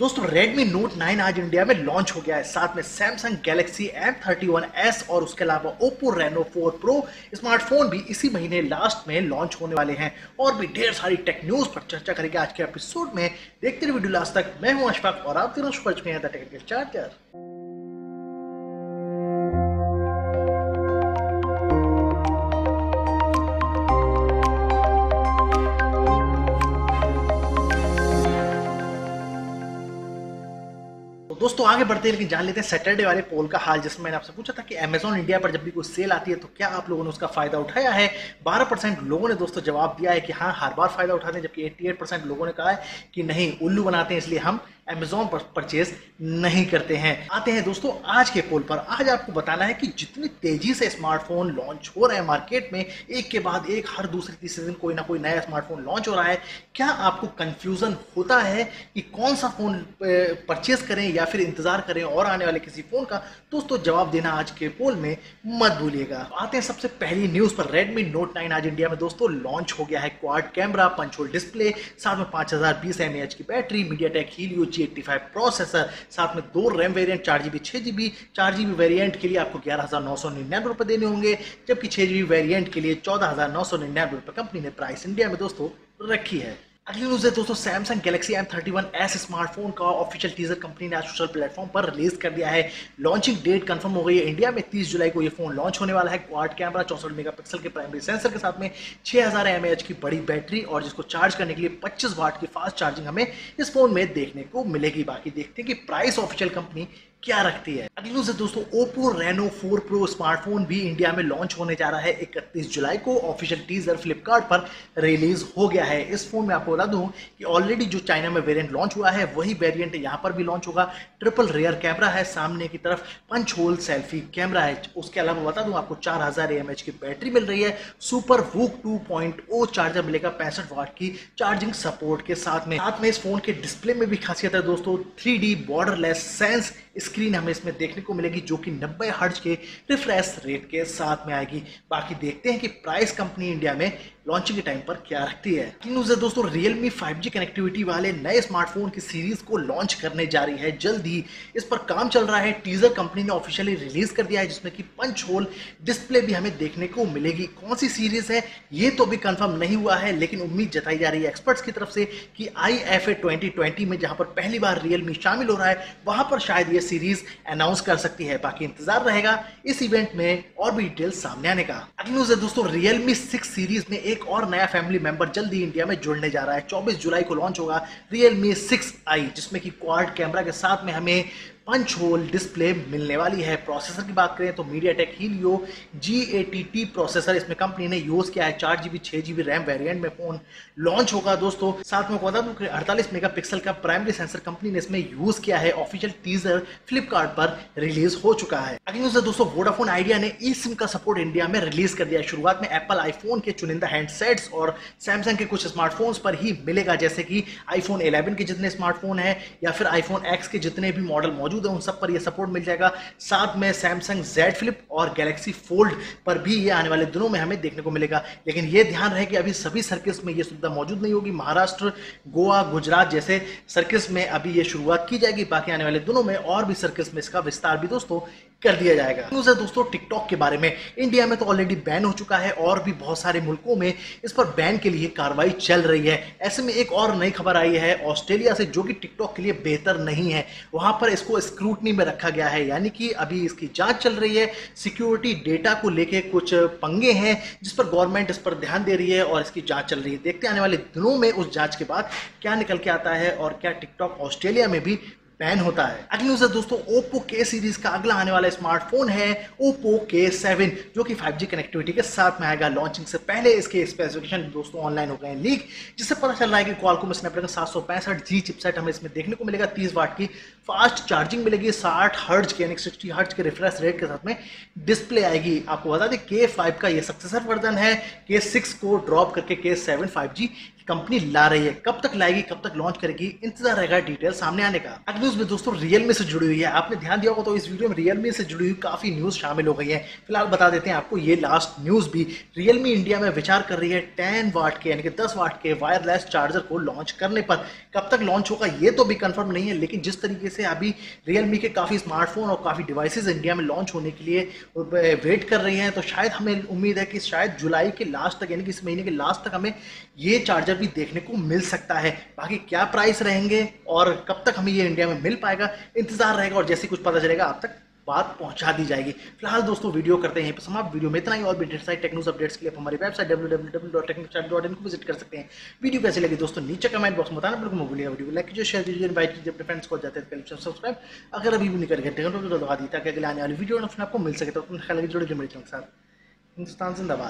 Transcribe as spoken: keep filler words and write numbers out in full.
दोस्तों Redmi Note nine आज India में लॉन्च हो गया है। साथ में Samsung Galaxy M thirty one S और उसके अलावा Oppo Reno four Pro smartphone भी इसी महीने लास्ट में लॉन्च होने वाले हैं। और भी ढेर सारी टेक न्यूज़ पर चर्चा करेंगे आज के एपिसोड में। देखते रहिए वीडियो लास्ट तक। मैं हूं अशफाक और आप दिनों में है टेक्निकल चार्जर। दोस्तों आगे बढ़ते हैं, लेकिन जान लेते हैं सैटरडे वाले पोल का हाल, जिसमें मैंने आपसे पूछा था कि Amazon इंडिया पर जब भी कोई सेल आती है तो क्या आप लोगों ने उसका फायदा उठाया है। बारह परसेंट लोगों ने दोस्तों जवाब दिया है कि हाँ, हर बार फायदा उठाते हैं, जबकि अट्ठासी परसेंट लोगों ने कहा है कि नहीं, उल्लू बनाते हैं, इसलिए हम Amazon पर परचेज नहीं करते हैं। आते हैं दोस्तों आज के पोल पर। आज आपको बताना है कि जितनी तेजी से स्मार्टफोन लॉन्च हो रहे हैं मार्केट में, एक के बाद एक हर दूसरे तीसरे दिन कोई ना कोई नया स्मार्टफोन लॉन्च हो रहा है, क्या आपको कंफ्यूजन होता है कि कौन सा फोन परचेज करें या फिर इंतजार करें और आने वाले किसी फोन का? दोस्तों जवाब देना आज के पोल में मत भूलिएगा। आते हैं सबसे पहली न्यूज पर। Redmi Note नाइन आज इंडिया में दोस्तों लॉन्च हो गया है। Quad camera, punch hole display, साथ में पांच हजार बीस एमएएच की battery, MediaTek Helio G eighty five processor, साथ में दो रैम वेरिएंट चार जीबी छह जीबी। चार जीबी वेरिएंट के लिए आपको ग्यारह हजार नौ सौ निन्यानवे रुपए देने होंगे, जबकि छह जीबी वेरिएंट के लिए चौदह हजार नौ सौ निन्यानवे रुपए कंपनी ने प्राइस इंडिया में दोस्तों रखी है। अगली न्यूज़ है दोस्तों Samsung Galaxy M thirty one S smartphone का ऑफिशियल टीजर कंपनी ने आज सोशल प्लेटफॉर्म पर रिलीज कर दिया है। लॉन्चिंग डेट कंफर्म हो गई है। इंडिया में तीस जुलाई को ये फोन लॉन्च होने वाला है। क्वाड कैमरा, चौंसठ मेगापिक्सल के प्राइमरी सेंसर के साथ में छह हजार एमएएच की बड़ी बैटरी, और जिसको चार्ज करने के लिए पच्चीस वाट की फास्ट चार्जिंग हमें इस फोन में देखने को मिलेगी। बाकी देखते हैं कि प्राइस ऑफिशियल कंपनी क्या रखती है। अगली न्यूज है दोस्तों Oppo Reno four Pro smartphone भी इंडिया में लॉन्च होने जा रहा है इकतीस जुलाई को। ऑफिशियल टीजर फ्लिपकार्ट पर रिलीज हो गया है। इस फोन में आपको बता दूं कि ऑलरेडी जो चाइना में वेरिएंट लॉन्च हुआ है वही वेरिएंट यहां पर भी लॉन्च होगा। ट्रिपल रियर कैमरा है, सामने की तरफ पंच होल सेल्फी कैमरा है। उसके अलावा बता दूं आपको चार हजार एमएच की बैटरी मिल रही है। Super VOOC two point O charger मिलेगा, पैंसठ वाट की चार्जिंग सपोर्ट के साथ में। साथ में इस फोन के डिस्प्ले में भी खासियत है दोस्तों, three D borderless sense screen हमें इसमें देखने को मिलेगी, जो कि नब्बे हर्ट्ज के रिफ्रेश रेट के साथ में आएगी। बाकी देखते हैं कि प्राइस कंपनी इंडिया में लॉन्चिंग के टाइम पर क्या रखती है। न्यूज़ है दोस्तों Realme फाइव जी कनेक्टिविटी वाले नए स्मार्टफोन की सीरीज को लॉन्च करने जा रही है जल्द ही। इस पर काम चल रहा है। टीजर कंपनी ने ऑफिशियली रिलीज कर दिया है, जिसमें कि पंच होल डिस्प्ले भी हमें देखने को मिलेगी। कौन सी सीरीज है ये तो अभी कंफर्म नहीं हुआ है, लेकिन उम्मीद जताई जा रही है एक्सपर्ट्स की तरफ से कि I F A twenty twenty में, जहाँ पर पहली बार Realme शामिल हो रहा है, वहाँ पर शायद ये सीरीज अनाउंस कर सकती है। बाकी इंतजार रहेगा इस इवेंट में और भी डिटेल्स सामने आने का। अगली न्यूज़ है दोस्तों Realme सिक्स सीरीज में एक और नया फैमिली मेंबर जल्द ही इंडिया में जुड़ने जा रहा है। चौबीस जुलाई को लॉन्च होगा Realme सिक्स आई, जिसमें कि क्वाड कैमरा के साथ में हमें पंच होल डिस्प्ले मिलने वाली है। प्रोसेसर की बात करें तो MediaTek Helio G eighty eight processor इसमें कंपनी ने यूज किया है। चार जीबी छह जीबी रैम वेरिएंट में फोन लॉन्च होगा दोस्तों। साथ में बता दूं कि अड़तालीस मेगापिक्सल का प्राइमरी सेंसर कंपनी ने इसमें यूज किया है। ऑफिशियल टीजर फ्लिपकार्ट पर रिलीज हो चुका है। अगली न्यूज है दोस्तों वोडाफोन आइडिया ने eSIM का सपोर्ट इंडिया में रिलीज कर दिया है। शुरुआत में एप्पल आईफोन के चुनिंदा हैंडसेट्स और सैमसंग के कुछ स्मार्टफोन्स पर ही मिलेगा, जैसे कि आईफोन इलेवन के जितने स्मार्टफोन है या फिर आईफोन एक्स के जितने भी मॉडल मौजूद है उन सब पर यह सपोर्ट मिल जाएगा। साथ में Samsung Z Flip और Galaxy Fold पर भी ये आने वाले दिनों में हमें देखने को मिलेगा। लेकिन ये ध्यान रहे कि अभी सभी सर्किट्स में ये सुविधा मौजूद नहीं होगी। महाराष्ट्र, गोवा, गुजरात जैसे सर्किट्स में अभी ये शुरुआत की जाएगी। बाकी आने वाले दिनों में और भी सर्किट्स में इसका विस्तार भी दोस्तों कर दिया जाएगा। न्यूज़ है दोस्तों टिकटॉक के बारे में। इंडिया में तो ऑलरेडी बैन हो चुका है और भी बहुत सारे मुल्कों में इस पर बैन के लिए कार्रवाई चल रही है। ऐसे में एक और नई खबर आई है ऑस्ट्रेलिया से, जो कि टिकटॉक के लिए बेहतर नहीं है। वहां पर इसको स्क्रूटनी में रखा गया है, यानी कि अभी इसकी जांच चल रही है। सिक्योरिटी डेटा को लेके कुछ पंगे हैं जिस पर गवर्नमेंट इस पर ध्यान दे रही है और इसकी जाँच चल रही है। देखते हैं आने वाले दिनों में उस जाँच के बाद क्या निकल के आता है और क्या टिकटॉक ऑस्ट्रेलिया में भी बैन होता है। अगली न्यूज है दोस्तों Oppo K सीरीज का अगला आने वाला स्मार्टफोन है Oppo K सेवन, जो कि फाइव जी कनेक्टिविटी के साथ में आएगा। लॉन्चिंग से पहले इसके स्पेसिफिकेशन दोस्तों ऑनलाइन हो गए हैं लीक, जिससे पता चल रहा है कि Qualcomm Snapdragon सात सौ पैंसठ जी चिपसेट हमें इसमें देखने को मिलेगा। तीस वाट की फास्ट चार्जिंग मिलेगी, साठ हर्ट्ज के यानी सिक्सटी हर्ट्ज के रिफ्रेश रेट के साथ में डिस्प्ले आएगी। आपको बता दें K फाइव का ये सक्सेसर वर्जन है। K सिक्स को ड्रॉप करके K seven five G company ला रही है। कब तक लाएगी, कब तक लॉन्च करेगी, इंतजार रहेगा डिटेल सामने आने का। अगली न्यूज में दोस्तों रियलमी से जुड़ी हुई है। आपने ध्यान दिया होगा तो इस वीडियो में रियलमी से जुड़ी हुई काफी न्यूज शामिल हो गई है। फिलहाल बता देते हैं आपको ये लास्ट न्यूज भी। रियलमी इंडिया में विचार कर रही है टेन वाट के यानी कि दस वाट के वायरलेस चार्जर को लॉन्च करने पर। कब तक लॉन्च होगा ये तो भी कंफर्म नहीं है, लेकिन जिस तरीके से अभी रियलमी के काफी स्मार्टफोन और काफी डिवाइसेज इंडिया में लॉन्च होने के लिए वेट कर रही हैं, तो शायद हमें उम्मीद है कि शायद जुलाई के लास्ट तक यानी कि इस महीने के लास्ट तक हमें ये चार्जर भी देखने को मिल सकता है। बाकी क्या प्राइस रहेंगे और कब तक हमें ये इंडिया में मिल पाएगा इंतजार रहेगा, और जैसे कुछ पता चलेगा आप तक बात पहुंचा दी जाएगी। फिलहाल दोस्तों वीडियो करते हैं समाप्त। वीडियो में इतना ही। और भी ढेर सारे टेक न्यूज़ अपडेट्स के लिए आप हमारी website W W W dot technical charger dot in को विजिट कर सकते हैं। वीडियो कैसे लगी दोस्तों नीचे कमेंट बॉक्स में बताना बिल्कुल मत भूलिएगा। वीडियो को लाइक कीजिए, शेयर कीजिए, इनवाइट कीजिए अपने फ्रेंड्स को, जाते हैं सब्सक्राइब अगर अभी भी नहीं करके घंटे को दबा दी ताकि अगले आने वाली वीडियो आपको मिल सके। तो अपने ख्याल जुड़े जो मेरे साथ। हिंदुस्तान जिंदाबाद।